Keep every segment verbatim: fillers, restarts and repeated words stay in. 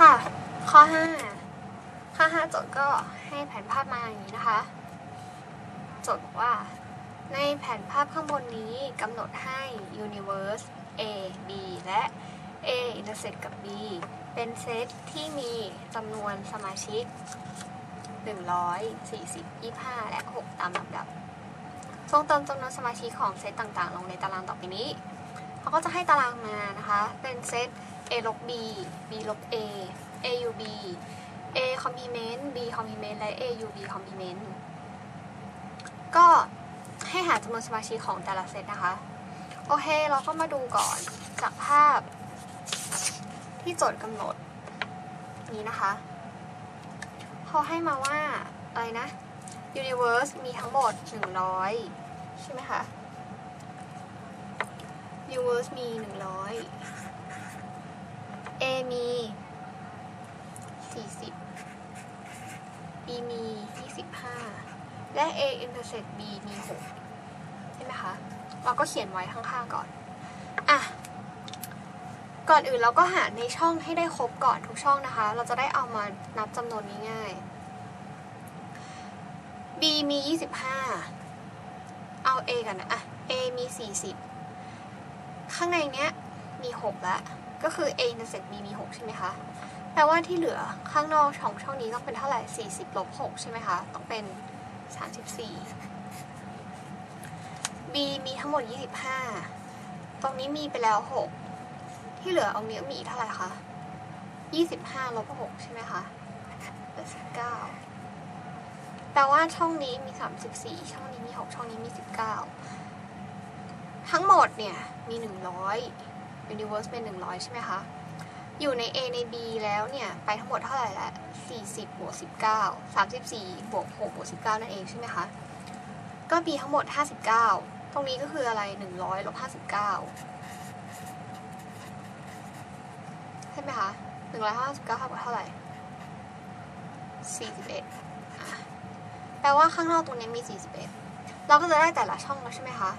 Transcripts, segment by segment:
ค่ะข้อห้าข้อห้าโจทย์ก็ให้แผนภาพมาอย่างนี้นะคะโจทย์บอกว่าในแผนภาพข้างบนนี้กำหนดให้ universe a b และ a intersect กับ b เป็นเซตที่มีจำนวนสมาชิกหนึ่งร้อยสี่สิบ ยี่สิบห้าและหกตามลำดับทรงเติมจำนวนสมาชิกของเซตต่างๆลงในตารางต่อไปนี้เขาก็จะให้ตารางมานะคะเป็นเซต a ลบ b b ลบ a a u b a complement b complement และ a u b complement ก็ให้หาจำนวนสมาชิกของแต่ละเซตนะคะโอเคเราก็มาดูก่อนจากภาพที่โจทย์กำหนดนี้นะคะเขาให้มาว่าอะไรนะ universe มีทั้งหมดหนึ่งร้อยใช่ไหมคะ universe มีหนึ่งร้อย a มีสี่สิบ b มียี่สิบห้าและ a intersect b มีหกใช่ไหมคะเราก็เขียนไว้ข้างๆก่อนอ่ะก่อนอื่นเราก็หาในช่องให้ได้ครบก่อนทุกช่องนะคะเราจะได้เอามานับจำนวนง่ายๆ b มียี่สิบห้าเอา a กันนะอ่ะ a มีสี่สิบข้างในเนี้ยมีหกแล้วก็คือ a intersect b มีหกใช่ไหมคะแปลว่าที่เหลือข้างนอกของช่องนี้ต้องเป็นเท่าไหร่สี่สิบลบหกใช่ไหมคะต้องเป็นสามสิบสี่ b มีทั้งหมดยี่สิบห้าตรงนี้มีไปแล้วหกที่เหลือเอาเนี้ยมีเท่าไหร่คะยี่สิบห้าลบหกใช่ไหมคะสิบเก้าแปลว่าช่องนี้มีสามสิบสี่ช่องนี้มีหกช่องนี้มีสิบเก้าทั้งหมดเนี่ยมีหนึ่งร้อย universe เป็นหนึ่งร้อยใช่ไหมคะอยู่ใน a ใน b แล้วเนี่ยไปทั้งหมดเท่าไหร่ละสี่สิบบวกสิบเก้า สามสิบสี่บวกหกบวกสิบเก้านั่นเองใช่ไหมคะก็มีทั้งหมดห้าสิบเก้าตรงนี้ก็คืออะไรหนึ่งร้อยลบห้าสิบเก้าใช่ไหมคะหนึ่งร้อยห้าสิบเก้าเท่ากับเท่าไหร่สี่สิบเอ็ดแปลว่าข้างนอกตรงนี้มีสี่สิบเอ็ดเราก็จะได้แต่ละช่องแล้วใช่ไหมคะ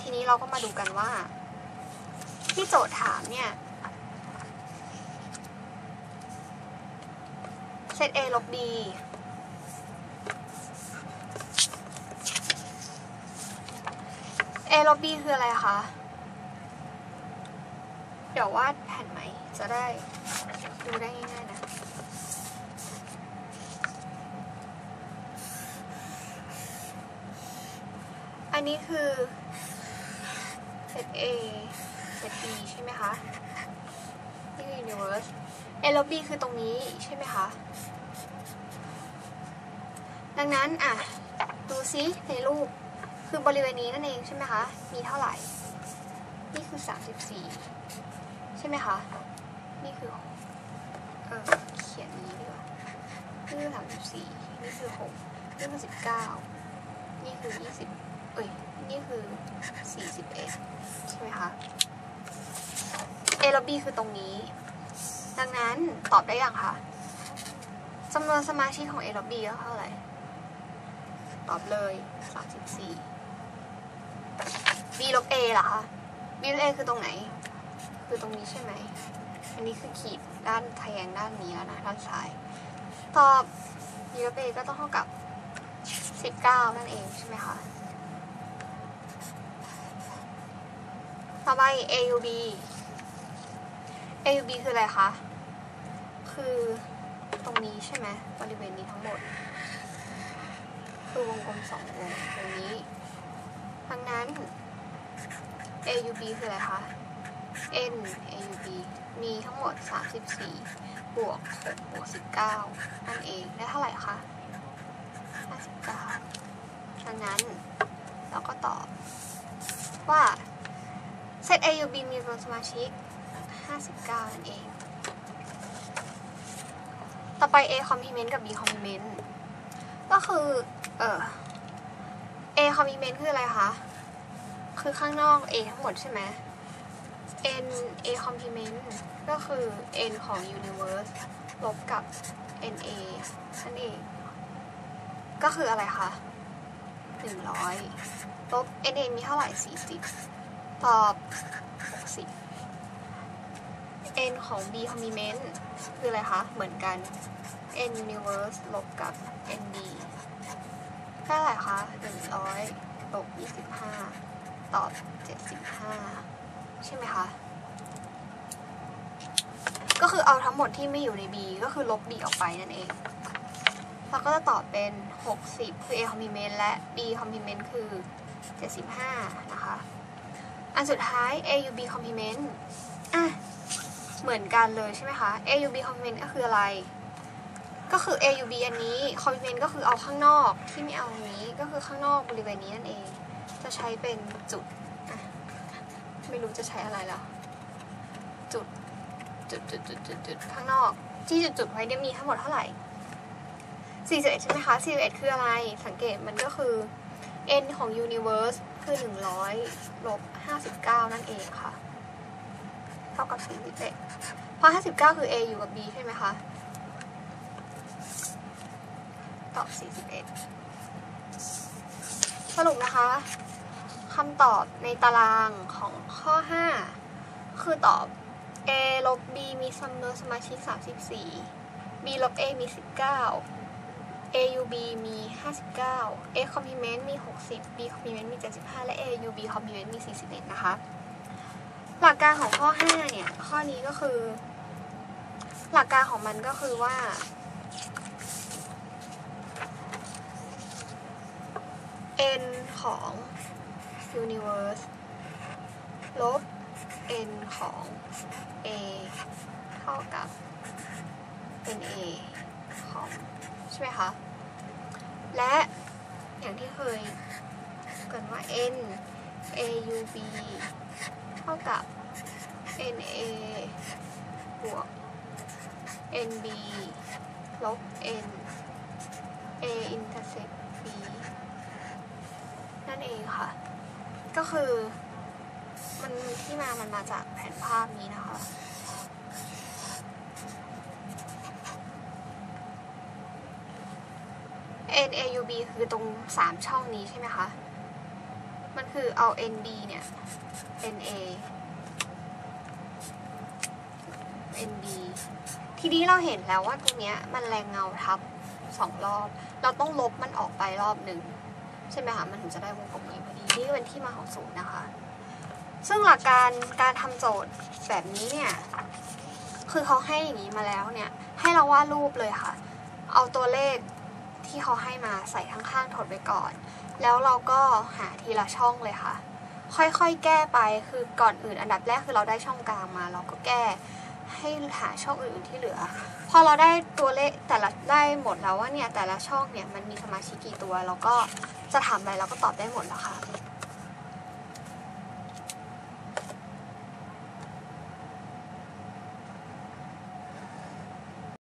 ทีนี้เราก็มาดูกันว่าที่โจทย์ถามเนี่ยเซต a ลบ b เอลบ b คืออะไรคะเดี๋ยววาดแผ่นไหมจะได้ดูได้ง่ายๆนะอันนี้คือเซต A เซต B ใช่ไหมคะนี่คือ universe A ลบ B คือตรงนี้ใช่ไหมคะดังนั้นอ่ะดูซิในรูปคือบริเวณนี้นั่นเองใช่ไหมคะมีเท่าไหร่นี่คือสามสิบสี่ใช่ไหมคะนี่คือเออเขียนนี้ดีกว่านี่คือสามสิบสี่นี่คือหกนี่คือสิบเก้านี่คือยี่สิบเอ้ยนี่คือสี่สิบเอ็ดใช่ไหมคะเอลบีคือตรงนี้ดังนั้นตอบได้ยังคะจำนวนสมาชิกของเอลบีเท่าไหร่ตอบเลยสามสิบสี่บีลบเอเหรอคะบีลบเอคือตรงไหนคือตรงนี้ใช่ไหมอันนี้คือขีดด้านทะแยงด้านนี้แล้วนะด้านซ้ายตอบ b ลบ a ก็ต้องเท่ากับสิบเก้านั่นเองใช่ไหมคะต่อไป a u b a u b คืออะไรคะคือตรงนี้ใช่ไหมบริเวณนี้ทั้งหมดคือวงกลมสองวงตรงนี้ดังนั้น a u b คืออะไรคะ n a u bมีทั้งหมดสามสิบสี่บวกหกบวกสิบเก้านั่นเองได้เท่าไหร่คะห้าสิบเก้าดังนั้นเราก็ตอบว่าเซต a u b มีจำนวนสมาชิกห้าสิบเก้านั่นเองต่อไป a complement กับ b complement ก็คือเอ่อ a complement คืออะไรคะคือข้างนอก a ทั้งหมดใช่ไหมn a complement ก็คือ n ของ universe ลบกับ n a นั่นเองก็คืออะไรคะหนึ่งร้อยลบ n a มีเท่าไหร่สี่สิบตอบหกสิบ n ของ b complement คืออะไรคะเหมือนกัน n inverse ลบกับ n b ค่าอะไรคะหนึ่งร้อยลบยี่สิบห้าตอบเจ็ดสิบห้าใช่ไหมคะก็คือเอาทั้งหมดที่ไม่อยู่ใน b ก็คือลบ b ออกไปนั่นเองเราก็จะตอบเป็นหกสิบคือ a complement และ b complement คือเจ็ดสิบห้านะคะอันสุดท้าย a u b complement อ่ะเหมือนกันเลยใช่ไหมคะ a u b complement ก็คืออะไรก็คือ a u b อันนี้ complement ก็คือเอาข้างนอกที่ไม่เอาอันนี้ก็คือข้างนอกบริเวณนี้นั่นเองจะใช้เป็นจุดอ่ะไม่รู้จะใช้อะไรแล้วจุดจุดจุดจุดจุดจุดข้างนอกที่จุดจุดไว้เนี่ยมีทั้งหมดเท่าไหร่สี่สิบเอ็ดใช่ไหมคะสี่สิบเอ็ดคืออะไรสังเกตมันก็คือ n ของ universe คือหนึ่งร้อยลบห้าสิบเก้านั่นเองค่ะเท่ากับสี่สิบเอ็ดเพราะห้าสิบเก้าคือ a อยู่กับ b ใช่ไหมคะตอบสี่สิบเอ็ดสรุปนะคะคำตอบในตารางของข้อห้าคือตอบ a ลบ b มีจำนวนสมาชิกสามสิบสี่ b ลบ a มีสิบเก้าaub มีห้าสิบเก้า a complement มีหกสิบ b complement มีเจ็ดสิบห้าและ aub complement มีสี่สิบเอ็ดนะคะหลักการของข้อห้าเนี่ยข้อนี้ก็คือหลักการของมันก็คือว่า n ของ universe ลบ n ของ a เท่ากับ na ของใช่ไหมคะและอย่างที่เคยเกิดว่า n aub เท่ากับ na บวก nb ลบ n a intersect b นั่นเองค่ะก็คือมันที่มามันมาจากแผนภาพนี้นะคะn a u b คือตรงสามช่องนี้ใช่ไหมคะมันคือเอา n b เนี่ย n a n b ทีนี้เราเห็นแล้วว่าตรงเนี้ยมันแรงเงาทับสองรอบเราต้องลบมันออกไปรอบหนึ่งใช่ไหมคะมันถึงจะได้วงกลมนี้พอดีนี่เป็นที่มาของสูตรนะคะซึ่งหลักการการทำโจทย์แบบนี้เนี่ยคือเขาให้อย่างนี้มาแล้วเนี่ยให้เราวาดรูปเลยค่ะเอาตัวเลขที่เขาให้มาใส่ข้างๆถดไว้ก่อนแล้วเราก็หาทีละช่องเลยค่ะค่อยๆแก้ไปคือก่อนอื่นอันดับแรกคือเราได้ช่องกลางมาเราก็แก้ให้หาช่องอื่นที่เหลือพอเราได้ตัวเลขแต่ละได้หมดแล้วว่าเนี่ยแต่ละช่องเนี่ยมันมีสมาชิกกี่ตัวเราก็จะทำอะไรเราก็ตอบได้หมดแล้วค่ะ